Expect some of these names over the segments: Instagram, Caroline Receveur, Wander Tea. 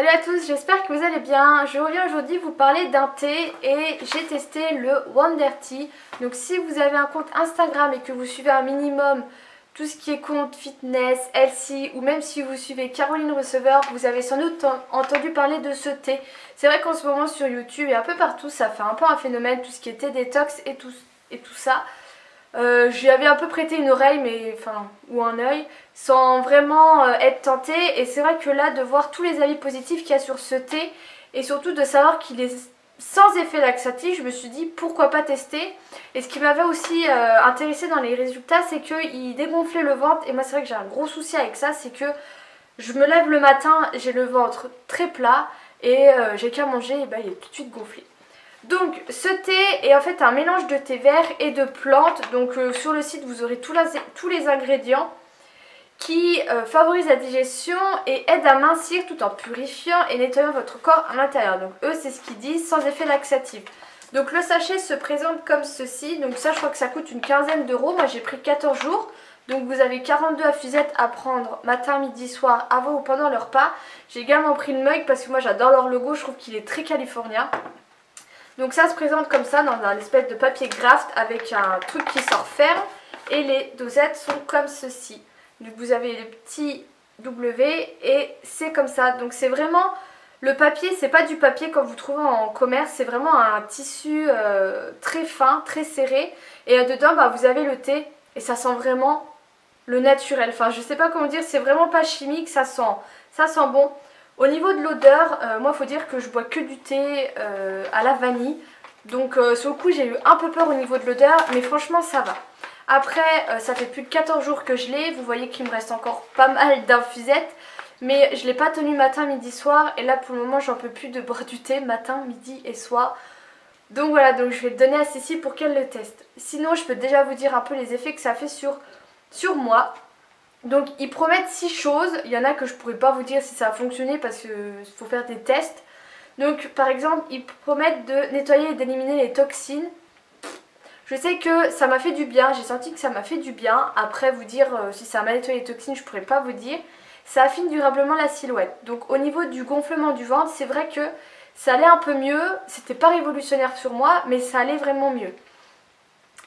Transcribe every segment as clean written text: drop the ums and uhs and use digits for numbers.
Salut à tous, j'espère que vous allez bien. Je reviens aujourd'hui vous parler d'un thé et j'ai testé le Wander Tea. Donc si vous avez un compte Instagram et que vous suivez un minimum tout ce qui est compte fitness, healthy ou même si vous suivez Caroline Receveur, vous avez sans doute entendu parler de ce thé. C'est vrai qu'en ce moment sur YouTube et un peu partout ça fait un peu un phénomène, tout ce qui est thé détox et tout ça. J'y avais un peu prêté une oreille ou un œil sans vraiment être tentée, et c'est vrai que là de voir tous les avis positifs qu'il y a sur ce thé et surtout de savoir qu'il est sans effet laxatif, je me suis dit pourquoi pas tester. Et ce qui m'avait aussi intéressée dans les résultats, c'est qu'il dégonflait le ventre, et moi c'est vrai que j'ai un gros souci avec ça, c'est que je me lève le matin, j'ai le ventre très plat et j'ai qu'à manger et ben, il est tout de suite gonflé. Donc ce thé est en fait un mélange de thé vert et de plantes, donc sur le site vous aurez tous les ingrédients qui favorisent la digestion et aident à mincir tout en purifiant et nettoyant votre corps à l'intérieur. Donc eux c'est ce qu'ils disent, sans effet laxatif. Donc le sachet se présente comme ceci, donc ça je crois que ça coûte une quinzaine d'euros, moi j'ai pris 14 jours. Donc vous avez 42 infusettes à prendre matin, midi, soir, avant ou pendant le repas. J'ai également pris le mug parce que moi j'adore leur logo, je trouve qu'il est très californien. Donc ça se présente comme ça dans un espèce de papier graft avec un truc qui sort ferme. Et les dosettes sont comme ceci. Donc vous avez les petits W et c'est comme ça. Donc c'est vraiment le papier, c'est pas du papier comme vous trouvez en commerce. C'est vraiment un tissu très fin, très serré. Et dedans bah, vous avez le thé et ça sent vraiment le naturel. Enfin je sais pas comment dire, c'est vraiment pas chimique, ça sent bon. Au niveau de l'odeur, moi faut dire que je bois que du thé à la vanille. Donc sur le coup j'ai eu un peu peur au niveau de l'odeur, mais franchement ça va. Après ça fait plus de 14 jours que je l'ai, vous voyez qu'il me reste encore pas mal d'infusettes. Mais je ne l'ai pas tenu matin, midi, soir, et là pour le moment j'en peux plus de boire du thé matin, midi et soir. Donc voilà, donc je vais le donner à Cécile pour qu'elle le teste. Sinon je peux déjà vous dire un peu les effets que ça fait sur moi. Donc ils promettent 6 choses, il y en a que je pourrais pas vous dire si ça a fonctionné parce qu'il faut faire des tests. Donc par exemple ils promettent de nettoyer et d'éliminer les toxines. Je sais que ça m'a fait du bien, j'ai senti que ça m'a fait du bien. Après vous dire si ça m'a nettoyé les toxines je pourrais pas vous dire. Ça affine durablement la silhouette. Donc au niveau du gonflement du ventre c'est vrai que ça allait un peu mieux. C'était pas révolutionnaire sur moi mais ça allait vraiment mieux.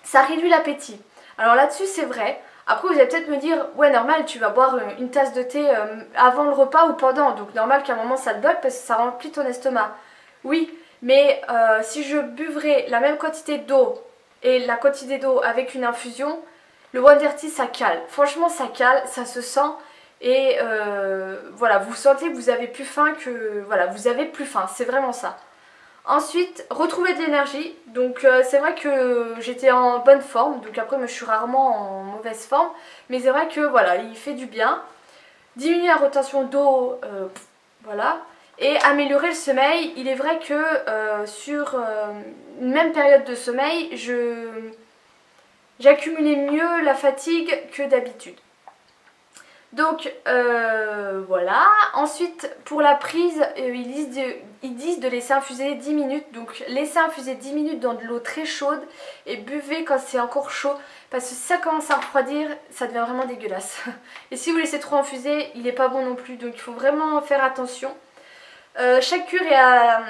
Ça réduit l'appétit. Alors là-dessus c'est vrai. Après vous allez peut-être me dire, ouais normal tu vas boire une tasse de thé avant le repas ou pendant, donc normal qu'à un moment ça te bloque parce que ça remplit ton estomac. Oui, mais si je buvais la même quantité d'eau et la quantité d'eau avec une infusion, le Wander Tea ça cale. Franchement ça cale, ça se sent et voilà, vous sentez que vous avez plus faim, que voilà, vous avez plus faim, c'est vraiment ça. Ensuite, retrouver de l'énergie, donc c'est vrai que j'étais en bonne forme, donc après moi, je suis rarement en mauvaise forme, mais c'est vrai que voilà, il fait du bien. Diminuer la retention d'eau, voilà, et améliorer le sommeil. Il est vrai que sur une même période de sommeil, j'accumulais mieux la fatigue que d'habitude. Donc voilà, ensuite pour la prise, ils disent de laisser infuser 10 minutes, donc laissez infuser 10 minutes dans de l'eau très chaude et buvez quand c'est encore chaud parce que si ça commence à refroidir, ça devient vraiment dégueulasse. Et si vous laissez trop infuser, il n'est pas bon non plus, donc il faut vraiment faire attention. Chaque cure est à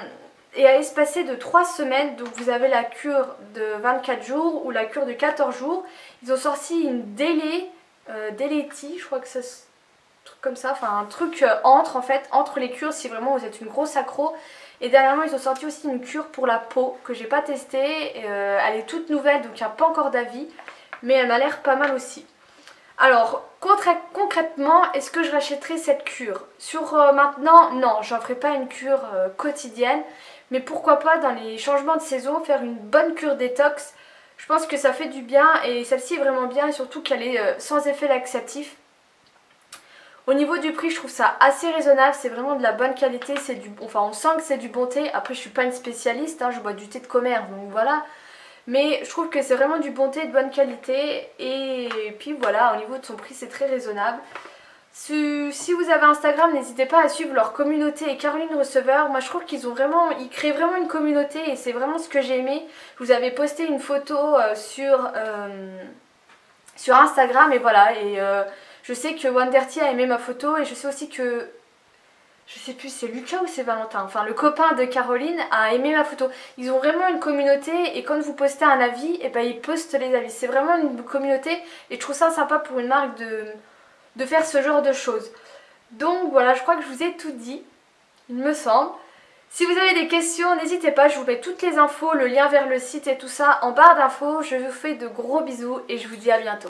espacer de 3 semaines, donc vous avez la cure de 24 jours ou la cure de 14 jours. Ils ont sorti une délai, je crois que ça se truc comme ça, enfin un truc entre les cures si vraiment vous êtes une grosse accro. Et dernièrement ils ont sorti aussi une cure pour la peau que j'ai pas testée, elle est toute nouvelle donc il n'y a pas encore d'avis, mais elle m'a l'air pas mal aussi. Alors concrètement, est-ce que je rachèterai cette cure sur maintenant? Non, j'en ferai pas une cure quotidienne, mais pourquoi pas dans les changements de saison faire une bonne cure détox. Je pense que ça fait du bien et celle-ci est vraiment bien et surtout qu'elle est sans effet laxatif. Au niveau du prix, je trouve ça assez raisonnable, c'est vraiment de la bonne qualité, on sent que c'est du bon thé. Après je suis pas une spécialiste, hein, je bois du thé de commerce, donc voilà. Mais je trouve que c'est vraiment du bon thé de bonne qualité et puis voilà, au niveau de son prix c'est très raisonnable. Si vous avez Instagram, n'hésitez pas à suivre leur communauté et Caroline Receveur. Moi je trouve qu'ils créent vraiment une communauté et c'est vraiment ce que j'ai aimé. Je vous avais posté une photo sur Instagram et voilà, et je sais que Wander Tea a aimé ma photo et je sais aussi que je sais plus c'est Lucas ou c'est Valentin, enfin le copain de Caroline a aimé ma photo. Ils ont vraiment une communauté et quand vous postez un avis, et ben ils postent les avis. C'est vraiment une communauté et je trouve ça sympa pour une marque de faire ce genre de choses. Donc voilà, je crois que je vous ai tout dit, il me semble. Si vous avez des questions, n'hésitez pas, je vous mets toutes les infos, le lien vers le site et tout ça en barre d'infos. Je vous fais de gros bisous et je vous dis à bientôt.